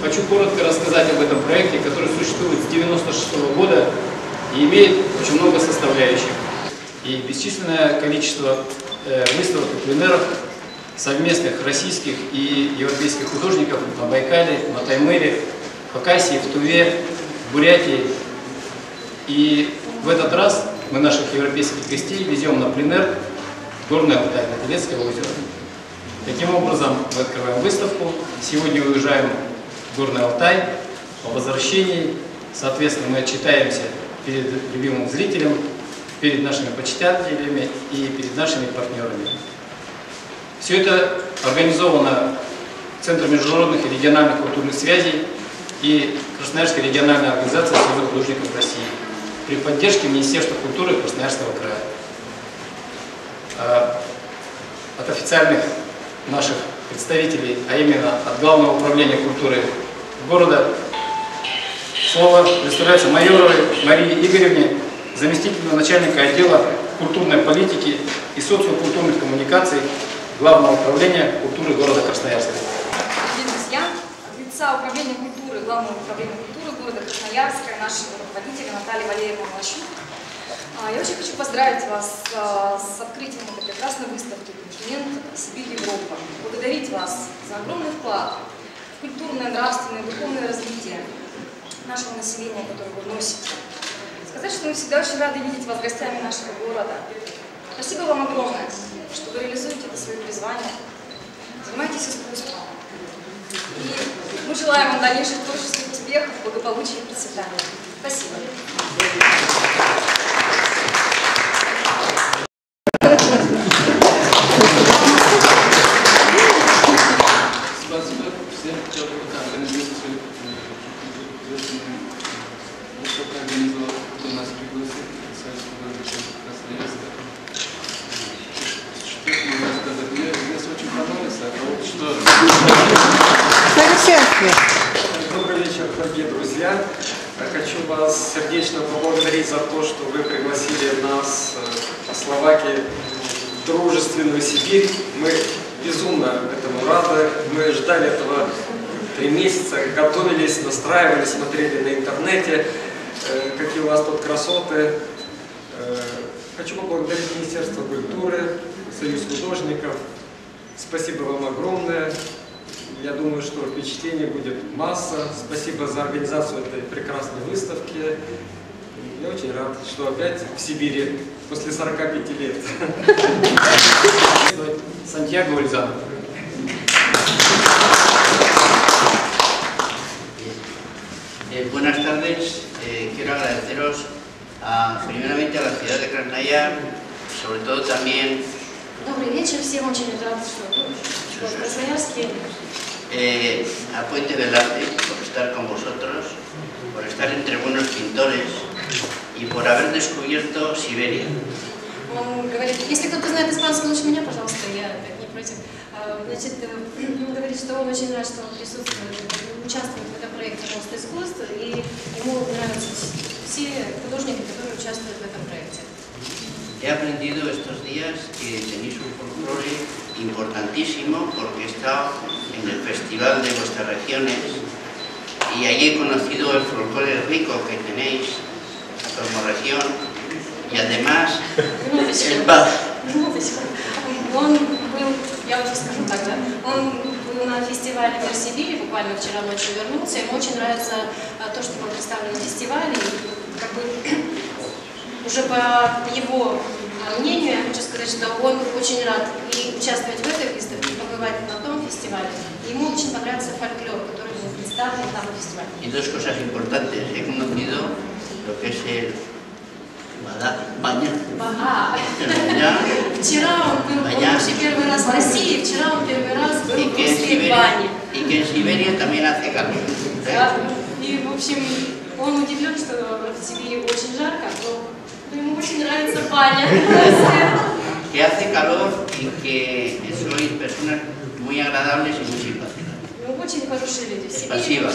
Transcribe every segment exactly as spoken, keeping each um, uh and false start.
Хочу коротко рассказать об этом проекте, который существует с тысяча девятьсот девяносто шестого года и имеет очень много составляющих. И бесчисленное количество выставок и пленеров совместных российских и европейских художников на Байкале, на Таймыре, в Хакасии, в Туве, в Бурятии. И в этот раз мы наших европейских гостей везем на пленер в горное обитание Телецкого озера. Таким образом, мы открываем выставку. Сегодня уезжаем в Горный Алтай. По возвращении, соответственно, мы отчитаемся перед любимым зрителем, перед нашими почитателями и перед нашими партнерами. Все это организовано Центром международных и региональных культурных связей и Красноярской региональной организации Союза художников России при поддержке Министерства культуры Красноярского края. От официальных наших представителей, а именно от Главного управления культуры города, слово представляется Майоровой Марии Игоревне, заместителю начальника отдела культурной политики и социокультурных коммуникаций Главного управления культуры города Красноярска. Дорогие друзья, от лица управления культуры Главного управления культуры города Красноярска и нашего руководителя Натальи Валерьевны Малашюк я очень хочу поздравить вас с открытием этой прекрасной выставки «Континент Сибирь Европа». Благодарить вас за огромный вклад в культурное, нравственное, духовное развитие нашего населения, которое вы носите. Сказать, что мы всегда очень рады видеть вас гостями нашего города. Спасибо вам огромное, что вы реализуете это свое призвание. Занимайтесь искусством. И мы желаем вам дальнейших творческих успехов, благополучия и процветания. Спасибо. Спасибо всем, кто организовал свои Счастье. Добрый вечер, дорогие друзья. Я хочу вас сердечно поблагодарить за то, что вы пригласили нас в Словакии в дружественную Сибирь. Мы безумно этому рады. Мы ждали этого три месяца, готовились, настраивались, смотрели на интернете, какие у вас тут красоты. Хочу поблагодарить Министерство культуры, Союз художников. Спасибо вам огромное. Я думаю, что впечатлений будет масса. Спасибо за организацию этой прекрасной выставки. Я очень рад, что опять в Сибири после сорока пяти лет. Сантьяго Ользанов. Buenas tardes. Quiero agradeceros primeramente a la ciudad de Краснояр, sobre todo también. Добрый вечер, всем очень рад, что в Красноярске. Eh, a Puente del Arte por estar con vosotros, por estar entre buenos pintores y por haber descubierto Siberia. Он говорит, если кто-то знает испанский лучше меня, пожалуйста, я не против. Значит, он говорит, что он очень рад, что он присутствует, участвует в этом проекте «Мост искусств», и ему нравятся все художники, которые участвуют в этом проекте. He aprendido estos días que tenéis un folclore importantísimo porque está en el festival de vuestras regiones y allí he conocido el folclore rico que tenéis como región y además el baile. Я уже скажу тогда. Он был на фестивале в Сибири, буквально вчера ночью вернулся. Ему очень нравится то, что было представлено на фестивале. Как бы уже по его мнению я хочу сказать, что он очень рад и участвовать в этой выставке, и побывать на том фестивале. Ему очень понравился фольклор, который был представлен там на фестивале. И dos cosas importantes. He conocido lo que es el bañar. Вчера он был вообще первый раз в России, вчера он первый раз был в русской бане. И que en Siberia también hace calor. И в общем, он удивлен, что в Сибири очень жарко, но ему очень нравится баня. Que hace calor y que sois personas muy agradables y muy simpáticas. Спасибо.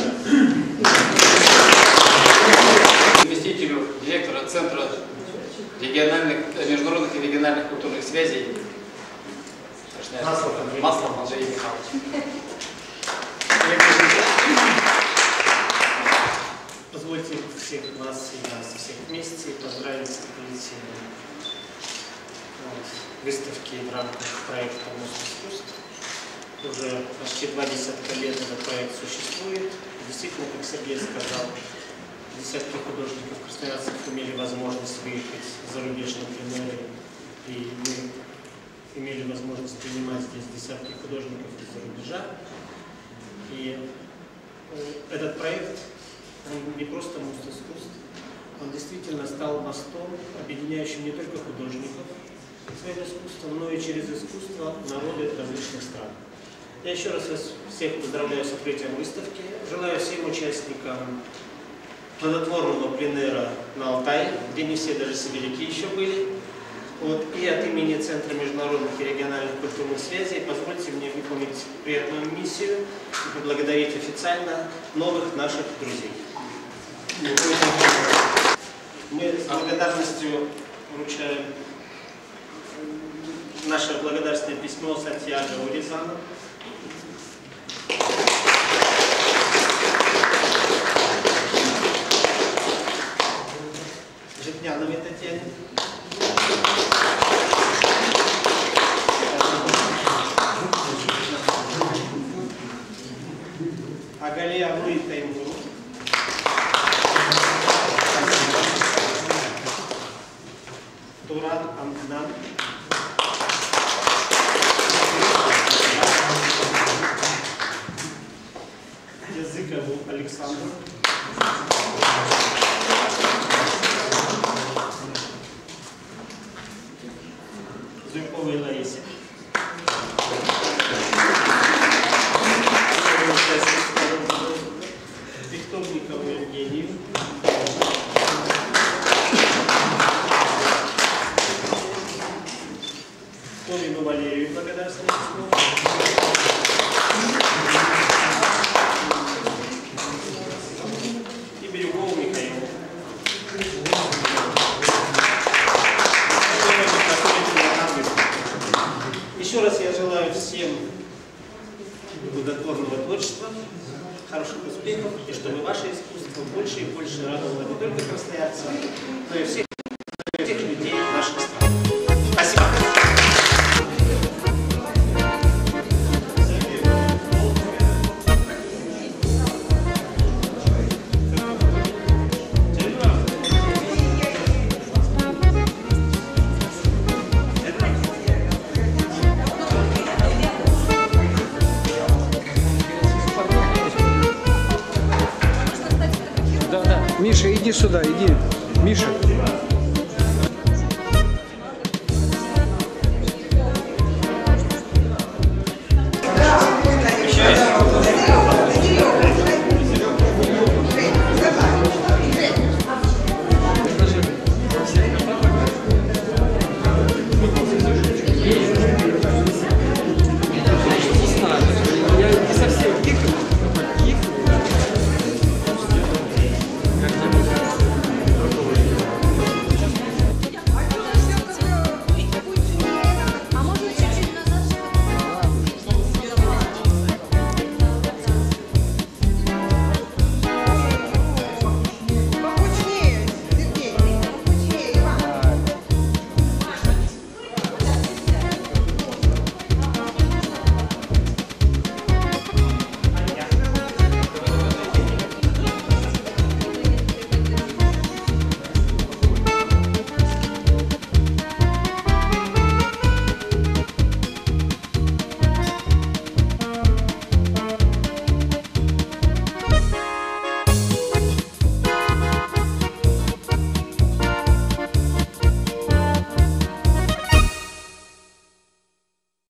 Заместителю директора Центра региональных, международных и региональных культурных связей Маслов Андрей Михайлович. Позвольте всех вас и нас всех вместе поздравить с традиционной выставки в рамках проекта «Мост искусств». Уже почти два десятка лет этот проект существует. Действительно, как Сергей сказал, десятки художников красноярцев имели возможность выехать за рубеж на пленеры, и мы имели возможность принимать здесь десятки художников из-за рубежа. И этот проект, он не просто «Мост искусств», он действительно стал мостом, объединяющим не только художников своим искусством, но и через искусство народы различных стран. Я еще раз вас всех поздравляю с открытием выставки. Желаю всем участникам плодотворного пленера на Алтае, где не все даже сибиряки еще были. Вот. И от имени Центра международных и региональных культурных связей позвольте мне выполнить приятную миссию и поблагодарить официально новых наших друзей. Мы с благодарностью вручаем наше благодарственное письмо Сантьяна Уризана. Житняевой Татьяне. Агалия Ануита. Туран Амдан. Языкову Александру. Звуковой Ларисович. Пехтовников Евгений. Столина Валерьевну благодарствую. Еще раз я желаю всем благотворного творчества, хороших успехов, и чтобы ваше искусство больше и больше радовало не только красноярцев, но и всех, но и всех людей наших стран. Спасибо. Иди сюда, иди, Миша.